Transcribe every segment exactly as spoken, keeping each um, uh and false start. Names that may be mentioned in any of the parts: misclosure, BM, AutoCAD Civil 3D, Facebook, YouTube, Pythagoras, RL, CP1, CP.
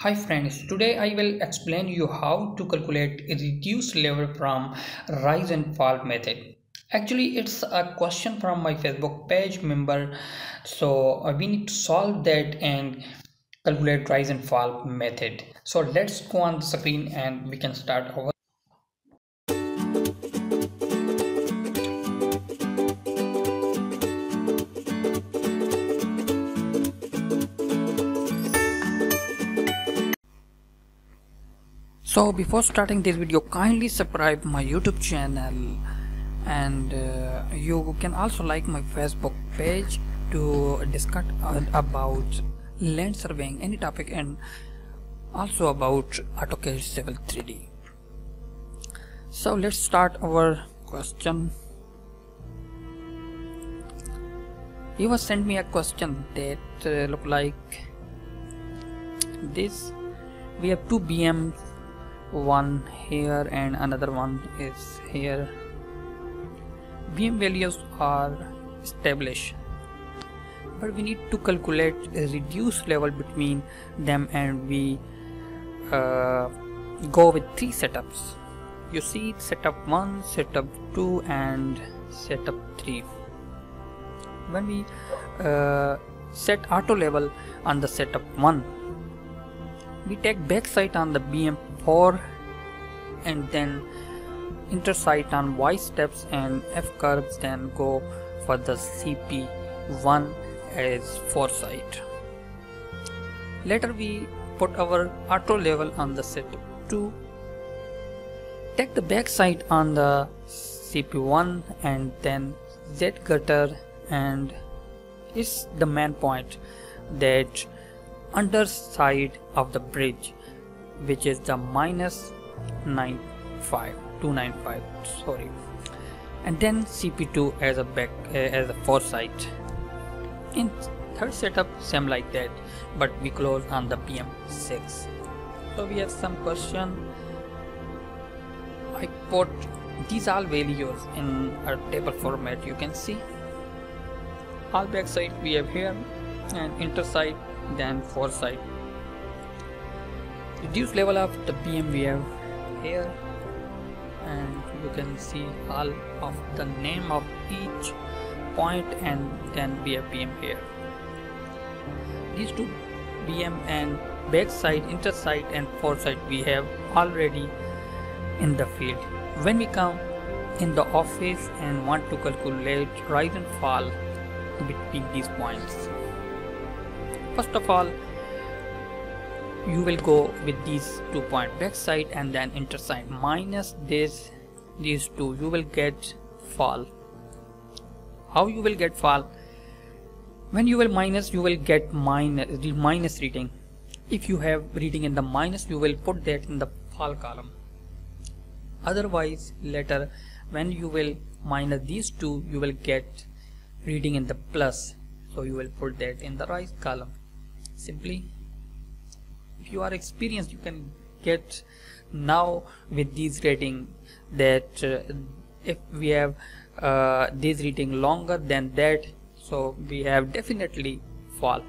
Hi friends, today I will explain you how to calculate reduce level from rise and fall method. Actually, it's a question from my Facebook page member, so we need to solve that and calculate rise and fall method. So let's go on the screen and we can start over. So before starting this video, kindly subscribe my YouTube channel, and uh, you can also like my Facebook page to discuss uh, about land surveying, any topic, and also about AutoCAD Civil three D. So let's start our question. You have sent me a question that uh, look like this. We have two B M, one here and another one is here. B M values are established, but we need to calculate a reduced level between them, and we uh, go with three setups. You see, setup one, setup two, and setup three. When we uh, set auto level on the setup one, we take back sight on the B M four and then intersite on Y steps and F curves, then go for the C P one as foresight. Later we put our auto level on the setup two, take the back side on the C P one and then Z gutter, and is the main point, that underside of the bridge, which is the minus ninety-five two ninety-five, sorry, and then C P two as a back uh, as a foresight. In third setup, same like that, but we close on the B M six. So we have some question. I put these all values in a table format. You can see all back side we have here, and intersite, then foresight. Reduce level of the B M we have here, and you can see all of the name of each point, and then we have B M here. These two B M and backside, interside and foresight we have already in the field. When we come in the office and want to calculate rise and fall between these points, first of all you will go with these two point, backside and then interside, minus this these two, you will get fall. How you will get fall? When you will minus, you will get minus the minus reading. If you have reading in the minus, you will put that in the fall column. Otherwise later when you will minus these two, you will get reading in the plus, so you will put that in the rise column. Simply, if you are experienced, you can get now with these rating that uh, if we have uh, this rating longer than that, so we have definitely fall.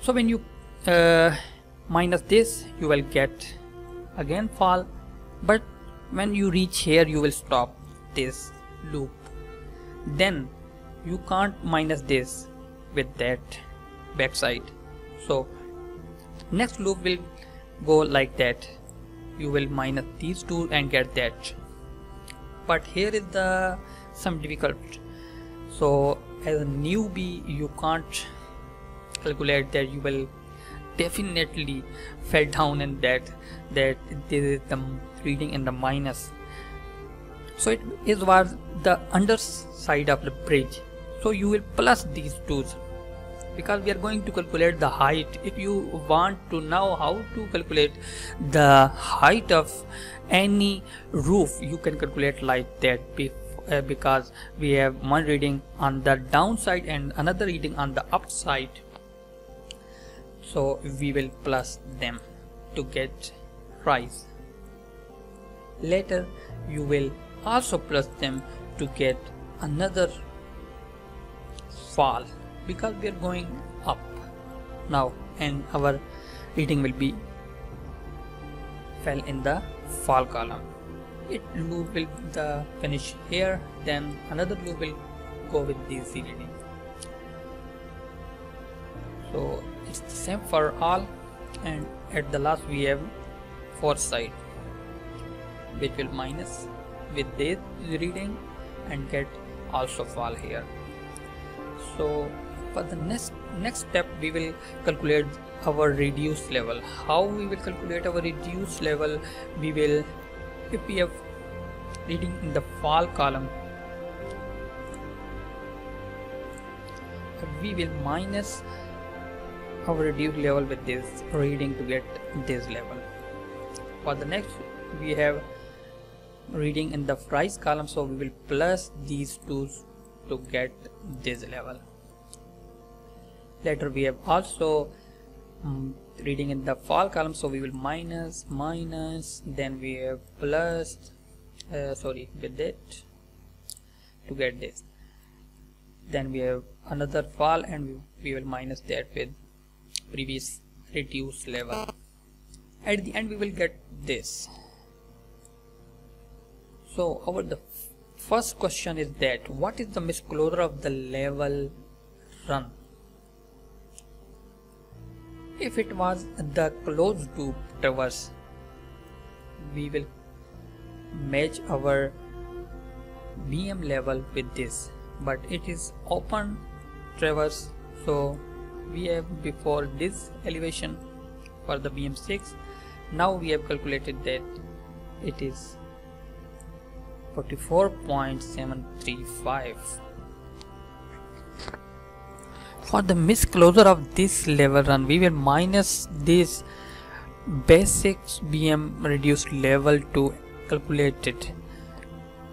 So when you uh, minus this, you will get again fall, but when you reach here, you will stop this loop. Then you can't minus this with that backside. So next loop will go like that. You will minus these two and get that. But here is the some difficult. So as a newbie, you can't calculate that. You will definitely fall down in that. That this is the reading in the minus. So it is was the underside of the bridge. So you will plus these two, because we are going to calculate the height. If you want to know how to calculate the height of any roof, you can calculate like that, because we have one reading on the downside and another reading on the upside. So we will plus them to get rise. Later you will also plus them to get another fall, because we are going up. now, and our reading will be fell in the fall column. It blue will the finish here, then another blue will go with the Z reading. So it's the same for all, and at the last we have fourth side, which will minus with this reading and get also fall here. So for the next next step we will calculate our reduce level. How we will calculate our reduce level? We will, if we have reading in the fall column, we will minus our reduce level with this reading to get this level. For the next we have reading in the price column, so we will plus these two to get this level. Later we have also um, reading in the fall column, so we will minus minus then we have plus uh, sorry with it to get this. Then we have another fall and we, we will minus that with previous reduce level. At the end we will get this. So our the first question is that what is the misclosure of the level run? If it was the closed loop traverse, we will match our B M level with this, but it is open traverse, so we have before this elevation for the B M six. Now we have calculated that it is forty-four point seven three five. For the misclosure of this level run, we will minus this basic B M reduced level to calculate it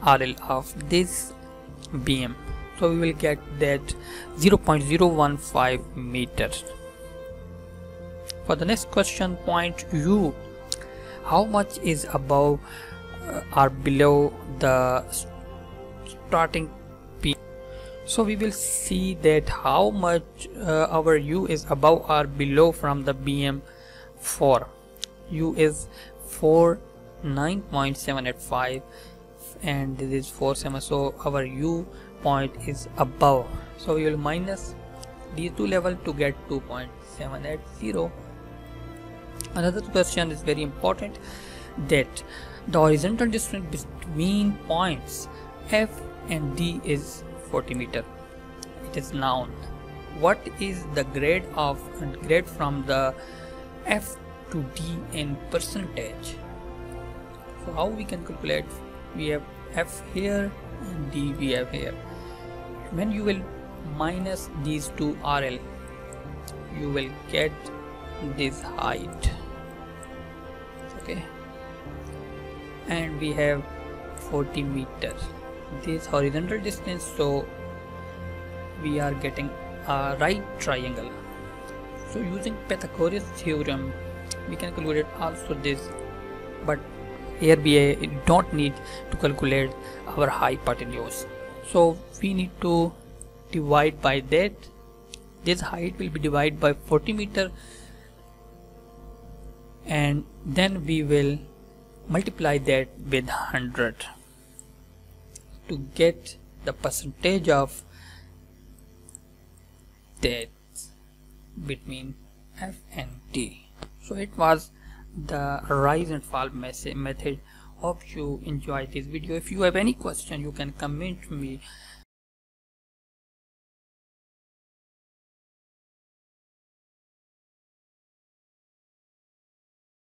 R L of this B M. So we will get that zero point zero one five meters. For the next question, point U, how much is above uh, or below the starting P? So we will see that how much uh, our U is above or below from the B M four. U is forty-nine point seven eight five and this is forty-seven, so our U point is above. So we will minus these two level to get two point seven eight zero. Another question is very important, that the horizontal distance between points F and D is forty meter. It is known. What is the grade of and grade from the F to D in percentage? So how we can calculate? We have F here and D we have here. When you will minus these two R L, you will get this height. Okay, and we have forty meters, this horizontal distance, so we are getting a right triangle. So using Pythagoras theorem we can calculate also this, but here we don't need to calculate our hypotenuse, so we need to divide by that. This height will be divided by forty meter, and then we will multiply that with one hundred to get the percentage of that between F and D. So it was the rise and fall method. Hope you enjoyed this video. If you have any question, you can comment me